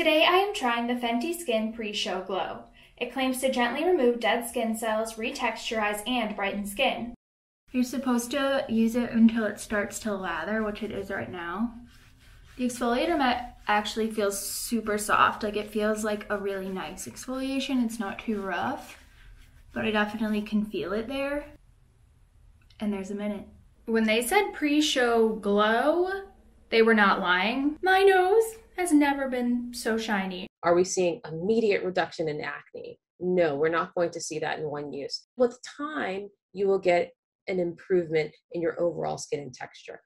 Today I am trying the Fenty Skin Pre-Show Glow. It claims to gently remove dead skin cells, retexturize, and brighten skin. You're supposed to use it until it starts to lather, which it is right now. The exfoliator mat actually feels super soft. Like, it feels like a really nice exfoliation. It's not too rough, but I definitely can feel it there. And there's a minute. When they said pre-show glow, they were not lying. My nose has never been so shiny. Are we seeing immediate reduction in acne? No, we're not going to see that in one use. With time, you will get an improvement in your overall skin and texture.